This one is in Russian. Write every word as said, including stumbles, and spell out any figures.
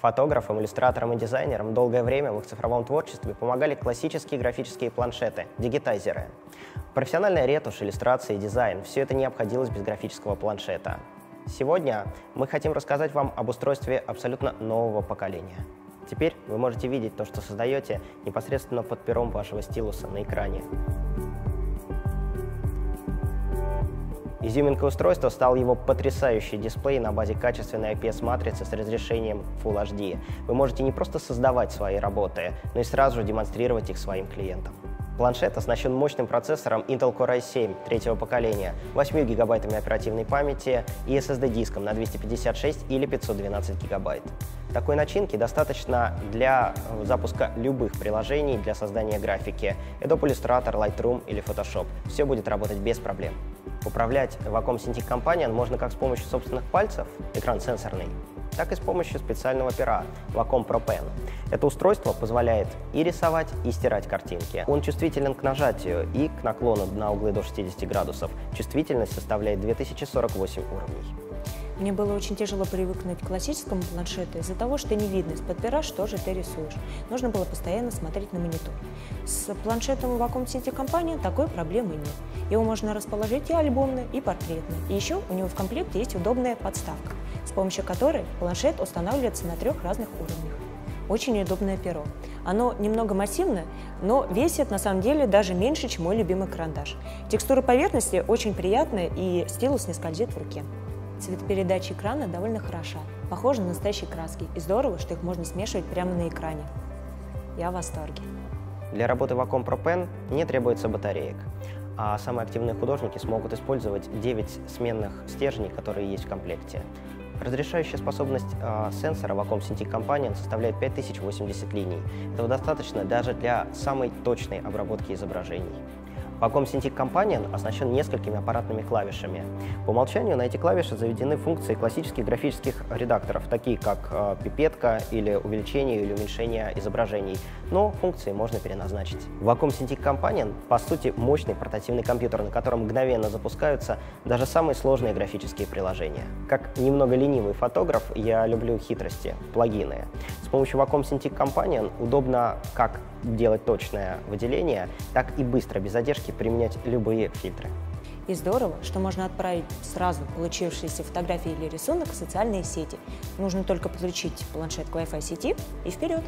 Фотографам, иллюстраторам и дизайнерам долгое время в их цифровом творчестве помогали классические графические планшеты, дигитайзеры. Профессиональная ретушь, иллюстрация и дизайн – все это не обходилось без графического планшета. Сегодня мы хотим рассказать вам об устройстве абсолютно нового поколения. Теперь вы можете видеть то, что создаете, непосредственно под пером вашего стилуса на экране. Изюминкой устройства стал его потрясающий дисплей на базе качественной ай пи эс-матрицы с разрешением Full эйч ди. Вы можете не просто создавать свои работы, но и сразу же демонстрировать их своим клиентам. Планшет оснащен мощным процессором Intel Core ай семь третьего поколения, восемью гигабайтами оперативной памяти и эс эс ди-диском на двести пятьдесят шесть или пятьсот двенадцать гигабайт. Такой начинки достаточно для запуска любых приложений для создания графики – Adobe Illustrator, Lightroom или Photoshop. Все будет работать без проблем. Управлять Wacom Cintiq Companion можно как с помощью собственных пальцев, экран сенсорный, так и с помощью специального пера Wacom Pro Pen. Это устройство позволяет и рисовать, и стирать картинки. Он чувствителен к нажатию и к наклону на углы до шестидесяти градусов. Чувствительность составляет две тысячи сорок восемь уровней. Мне было очень тяжело привыкнуть к классическому планшету из-за того, что не видно из-под пера, что же ты рисуешь. Нужно было постоянно смотреть на монитор. С планшетом Wacom Cintiq Companion такой проблемы нет. Его можно расположить и альбомно, и портретно. И еще у него в комплекте есть удобная подставка, с помощью которой планшет устанавливается на трех разных уровнях. Очень удобное перо. Оно немного массивное, но весит на самом деле даже меньше, чем мой любимый карандаш. Текстура поверхности очень приятная и стилус не скользит в руке. Цветопередача экрана довольно хороша, похожа на настоящие краски, и здорово, что их можно смешивать прямо на экране. Я в восторге. Для работы Wacom Pro Pen не требуется батареек, а самые активные художники смогут использовать девять сменных стержней, которые есть в комплекте. Разрешающая способность э, сенсора Wacom Cintiq Companion составляет пять тысяч восемьдесят линий. Этого достаточно даже для самой точной обработки изображений. Wacom Cintiq Companion оснащен несколькими аппаратными клавишами. По умолчанию на эти клавиши заведены функции классических графических редакторов, такие как э, пипетка или увеличение или уменьшение изображений, но функции можно переназначить. Wacom Cintiq Companion по сути мощный портативный компьютер, на котором мгновенно запускаются даже самые сложные графические приложения. Как немного ленивый фотограф, я люблю хитрости, плагины. С помощью Wacom Cintiq Companion удобно как делать точное выделение, так и быстро, без задержки, применять любые фильтры. И здорово, что можно отправить сразу получившиеся фотографии или рисунок в социальные сети. Нужно только подключить планшет к Wi-Fi сети и вперед!